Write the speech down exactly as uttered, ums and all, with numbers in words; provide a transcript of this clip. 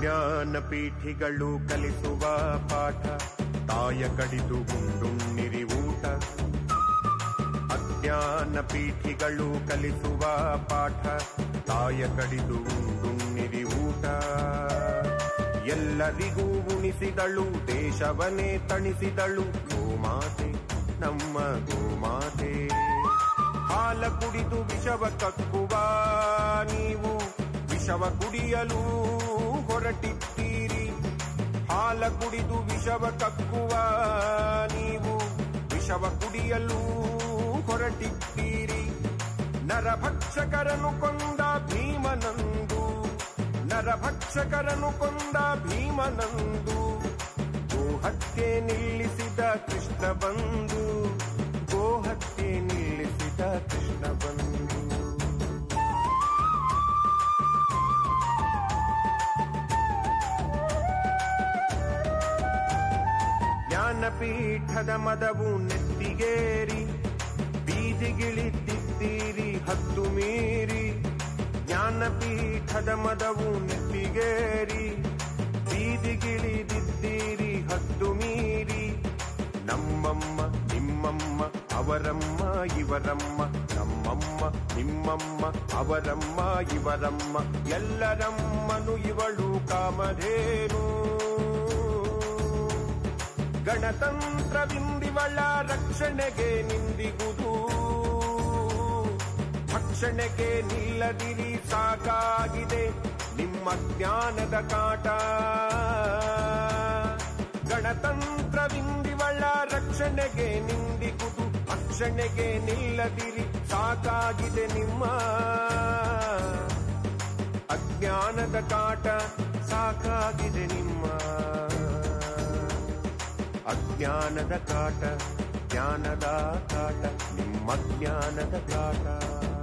ಜ್ಞಾನಪೀಠಿಗಳು ಕಲಿಸುವ ಪಾಠ ತಾಯ ಕಡಿದು ಗುಂಡುಣ್ಣಿರಿ ಊಟ. ಅಜ್ಞಾನಪೀಠಿಗಳು ಕಲಿಸುವ ಪಾಠ ತಾಯ ಕಡಿದು ಗುಂಡುಣ್ಣಿರಿ ಊಟ. ಎಲ್ಲರಿಗೂ ಉಣಿಸಿದಳು ದೇಶವನ್ನೇ ತಣಿಸಿದಳು ಗೋಮಾತೆ ನಮ್ಮ ಗೋಮಾತೆ. ಹಾಲ ಕುಡಿದು ವಿಷವ ಕಕ್ಕುವ ನೀವು ವಿಷವ ಕುಡಿಯಲು ಹೊರಟಿದ್ದೀರಿ. ಹಾಲ ಕುಡಿದು ವಿಷವ ಕಕ್ಕುವ ನೀವು ವಿಷವ ಕುಡಿಯಲು ಹೊರಟಿದ್ದೀರಿ. ನರಭಕ್ಷಕರನ್ನು ಕೊಂದ ಭೀಮನಂದು ನರಭಕ್ಷಕರನ್ನು ಕೊಂದ ಭೀಮನಂದು. ಗೋಹತ್ಯೆ ನಿಲ್ಲಿಸಿದ ಕೃಷ್ಣ ಬಂದು ಗೋಹತ್ಯೆ ನಿಲ್ಲಿಸಿದ ಕೃಷ್ಣ ಬಂದು. ಜ್ಞಾನಪೀಠದ ಮದವು ನೆತ್ತಿಗೇರಿ ಬೀದಿಗಿಳಿದಿದ್ದೀರಿ ಹತ್ತು ಮೀರಿ. ಜ್ಞಾನಪೀಠದ ಮದವು ನೆತ್ತಿಗೇರಿ ಬೀದಿಗಿಳಿದಿದ್ದೀರಿ ಹತ್ತು ಮೀರಿ. ನಮ್ಮಮ್ಮ ನಿಮ್ಮಮ್ಮ ಅವರಮ್ಮ ಇವರಮ್ಮ ನಮ್ಮಮ್ಮ ನಿಮ್ಮಮ್ಮ ಅವರಮ್ಮ ಇವರಮ್ಮ ಎಲ್ಲರಮ್ಮನು ಇವಳು ಕಾಮಧೇನು. ಗಣತಂತ್ರವಿಂದಿವಳ ರಕ್ಷಣೆಗೆ ನಿಂದಿಗುದು ಭಕ್ಷಣೆಗೆ ನಿಲ್ಲದಿರಿ ಸಾಕಾಗಿದೆ ನಿಮ್ಮ ಜ್ಞಾನದ ಕಾಟ. ಗಣತಂತ್ರವಿಂದಿವಳ ರಕ್ಷಣೆಗೆ ನಿಂದಿಗುದು ಭಕ್ಷಣೆಗೆ ನಿಲ್ಲದಿರಿ ಸಾಕಾಗಿದೆ ನಿಮ್ಮ ಅಜ್ಞಾನದ ಕಾಟ ಸಾಕಾಗಿದೆ ನಿಮ್ಮ ಅಜ್ಞಾನದ ಕಾಟ. ಜ್ಞಾನದ ಕಾಟ ನಿಮ್ಮ ಜ್ಞಾನದ ಕಾಟ.